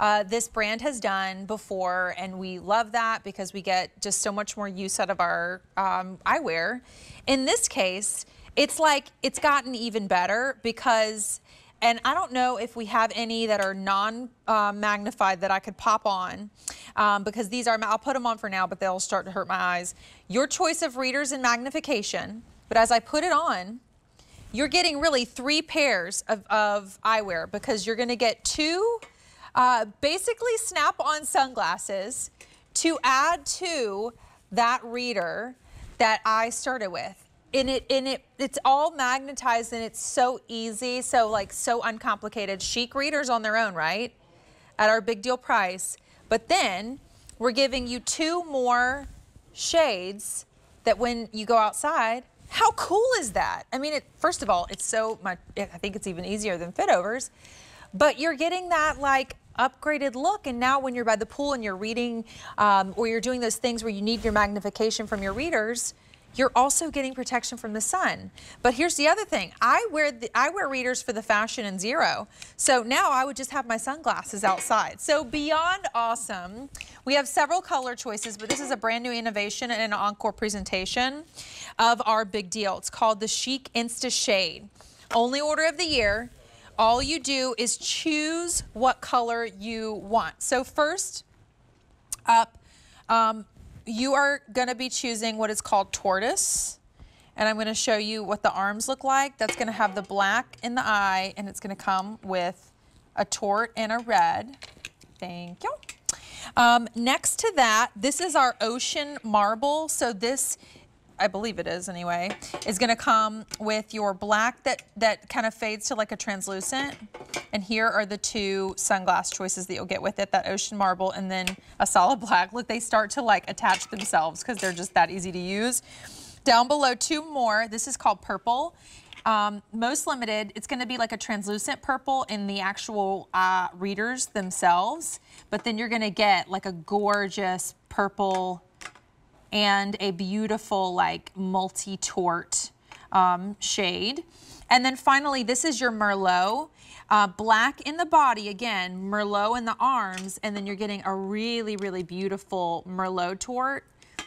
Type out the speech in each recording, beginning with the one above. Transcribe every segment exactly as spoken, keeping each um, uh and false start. Uh, this brand has done before, and we love that because we get just so much more use out of our um, eyewear. In this case, it's like it's gotten even better because, and I don't know if we have any that are non-magnified uh, that I could pop on um, because these are, I'll put them on for now, but they'll start to hurt my eyes. Your choice of readers and magnification, but as I put it on, you're getting really three pairs of, of eyewear because you're gonna get two Uh, basically snap-on sunglasses to add to that reader that I started with. And it, and it, it's all magnetized and it's so easy, so like so uncomplicated. Chic readers on their own, right? At our big deal price. But then we're giving you two more shades that when you go outside, how cool is that? I mean, it, first of all, it's so much, I think it's even easier than fitovers, but you're getting that like upgraded look, and now when you're by the pool and you're reading um, or you're doing those things where you need your magnification from your readers, you're also getting protection from the sun. But here's the other thing. I wear, the, I wear readers for the fashion and zero. So now I would just have my sunglasses outside. So beyond awesome. We have several color choices, but this is a brand new innovation and an encore presentation of our big deal. It's called the Chic Insta Shade. Only order of the year. All you do is choose what color you want. So first up, um, you are gonna be choosing what is called tortoise. And I'm gonna show you what the arms look like. That's gonna have the black in the eye, and it's gonna come with a tort and a red. Thank you. Um, next to that, this is our ocean marble. So this, I believe it is anyway, is gonna come with your black that, that kind of fades to like a translucent. And here are the two sunglass choices that you'll get with it, that ocean marble and then a solid black. Look, they start to like attach themselves because they're just that easy to use. Down below, two more. This is called purple. Um, most limited, it's gonna be like a translucent purple in the actual uh, readers themselves. But then you're gonna get like a gorgeous purple and a beautiful like multi-tort um, shade. And then finally, this is your Merlot. Uh, black in the body, again, Merlot in the arms, and then you're getting a really, really beautiful Merlot tort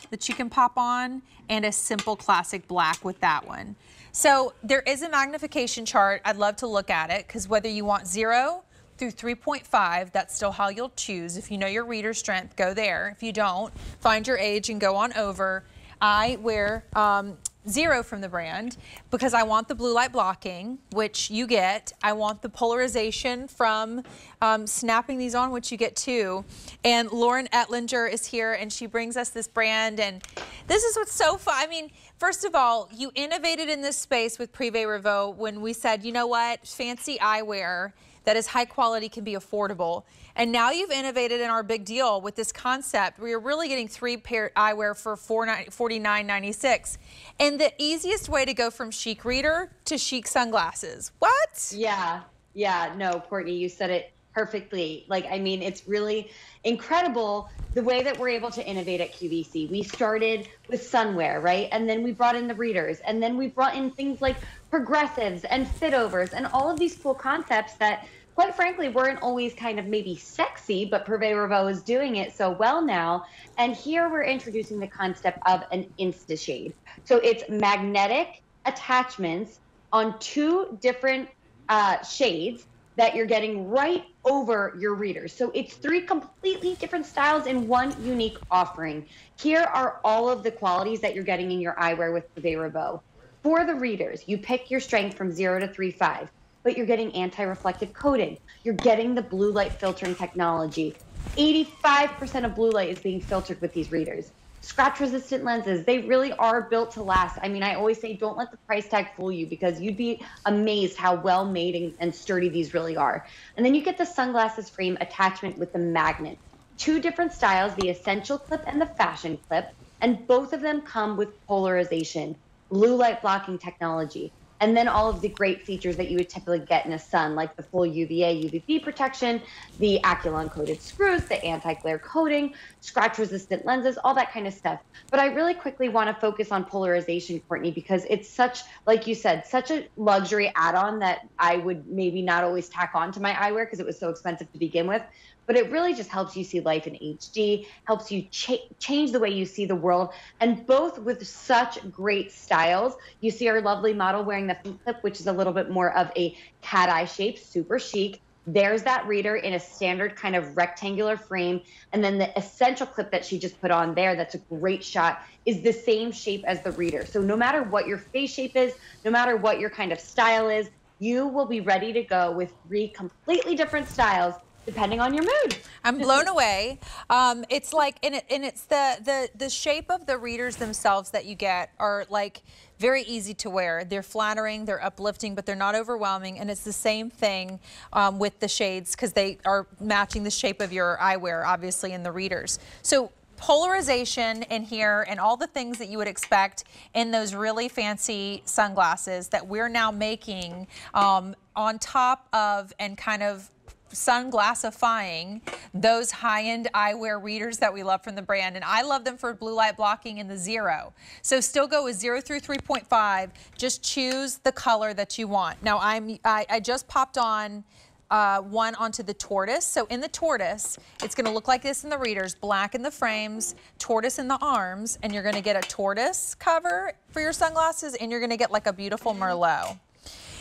that you can pop on, and a simple classic black with that one. So there is a magnification chart. I'd love to look at it, because whether you want zero through three point five, that's still how you'll choose. If you know your reader strength, go there. If you don't, find your age and go on over. I wear um, zero from the brand because I want the blue light blocking, which you get. I want the polarization from um, snapping these on, which you get too. And Lauren Etlinger is here, and she brings us this brand. And this is what's so fun. I mean, first of all, you innovated in this space with Prive Revaux when we said, you know what, fancy eyewear that is high quality can be affordable. And now you've innovated in our big deal with this concept where you're really getting three pair eyewear for forty-nine ninety-six. And the easiest way to go from chic reader to chic sunglasses. What? Yeah, yeah, no, Courtney, you said it perfectly. Like, I mean, it's really incredible the way that we're able to innovate at Q V C. We started with sunwear, right? And then we brought in the readers, and then we brought in things like progressives and fitovers and all of these cool concepts that, quite frankly, weren't always kind of maybe sexy, but Prive Revaux is doing it so well now. And here we're introducing the concept of an Insta Shade. So it's magnetic attachments on two different uh, shades that you're getting right over your readers. So it's three completely different styles in one unique offering. Here are all of the qualities that you're getting in your eyewear with Prive Revaux. For the readers, you pick your strength from zero to three, five, but you're getting anti-reflective coating. You're getting the blue light filtering technology. eighty-five percent of blue light is being filtered with these readers. Scratch resistant lenses, they really are built to last. I mean, I always say, don't let the price tag fool you, because you'd be amazed how well made and sturdy these really are. And then you get the sunglasses frame attachment with the magnet. Two different styles, the essential clip and the fashion clip, and both of them come with polarization, blue light blocking technology. And then all of the great features that you would typically get in a sun, like the full U V A, U V B protection, the Aculon coated screws, the anti-glare coating, scratch resistant lenses, all that kind of stuff. But I really quickly want to focus on polarization, Courtney, because it's such, like you said, such a luxury add-on that I would maybe not always tack on to my eyewear because it was so expensive to begin with. But it really just helps you see life in H D, helps you ch change the way you see the world. And both with such great styles. You see our lovely model wearing the clip, which is a little bit more of a cat eye shape, super chic. There's that reader in a standard kind of rectangular frame. And then the essential clip that she just put on there, that's a great shot, is the same shape as the reader. So no matter what your face shape is, no matter what your kind of style is, you will be ready to go with three completely different styles depending on your mood. I'm blown away. Um, it's like, and, it, and it's the, the, the shape of the readers themselves that you get are like very easy to wear. They're flattering, they're uplifting, but they're not overwhelming. And it's the same thing um, with the shades because they are matching the shape of your eyewear, obviously, in the readers. So polarization in here and all the things that you would expect in those really fancy sunglasses that we're now making um, on top of and kind of sunglassifying those high-end eyewear readers that we love from the brand. And I love them for blue light blocking and the zero. So still go with zero through three point five. Just choose the color that you want. Now I'm I, I just popped on uh, one onto the tortoise. So in the tortoise, it's gonna look like this in the readers, black in the frames, tortoise in the arms, and you're gonna get a tortoise cover for your sunglasses, and you're gonna get like a beautiful Merlot.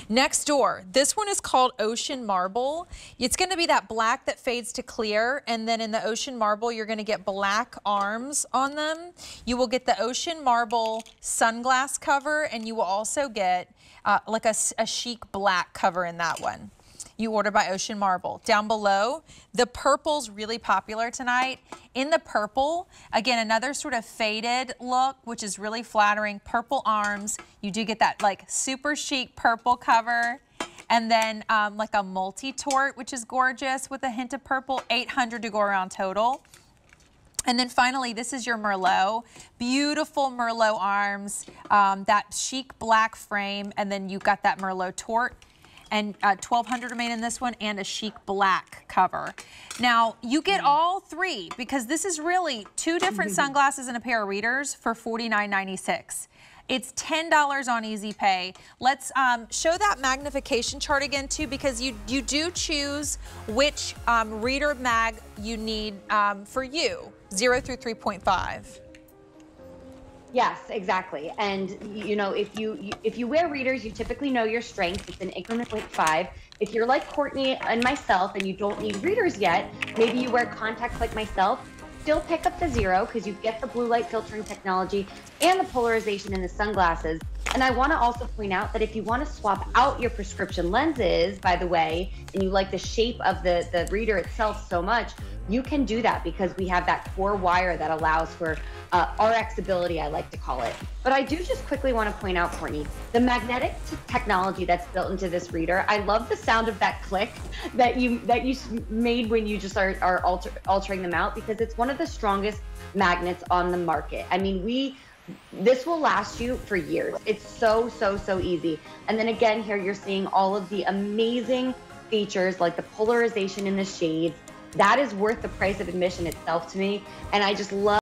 Next door, this one is called Ocean Marble. It's gonna be that black that fades to clear, and then in the Ocean Marble, you're gonna get black arms on them. You will get the Ocean Marble sunglass cover, and you will also get uh, like a, a chic black cover in that one. You order by Ocean Marble. Down below, the purple's really popular tonight. In the purple, again, another sort of faded look, which is really flattering. Purple arms, you do get that like super chic purple cover. And then um, like a multi-tort, which is gorgeous with a hint of purple, eight hundred to go around total. And then finally, this is your Merlot. Beautiful Merlot arms, um, that chic black frame, and then you've got that Merlot tort. And uh, twelve hundred remain in this one, and a chic black cover. Now, you get all three because this is really two different sunglasses and a pair of readers for forty-nine ninety-six. It's ten dollars on Easy Pay. Let's um, show that magnification chart again too, because you, you do choose which um, reader mag you need um, for you, zero through three point five. Yes, exactly. And you know, if you, you if you wear readers, you typically know your strength. It's an increment of five. If you're like Courtney and myself and you don't need readers yet, maybe you wear contacts like myself, still pick up the zero because you get the blue light filtering technology and the polarization in the sunglasses. And I want to also point out that if you want to swap out your prescription lenses, by the way, and you like the shape of the, the reader itself so much, you can do that because we have that core wire that allows for uh, RXability, I like to call it. But I do just quickly want to point out, Courtney, the magnetic technology that's built into this reader. I love the sound of that click that you that you made when you just are, are alter, altering them out, because it's one of the strongest magnets on the market. I mean, we... this will last you for years. It's so, so, so easy. And then again, here you're seeing all of the amazing features like the polarization in the shades. That is worth the price of admission itself to me. And I just love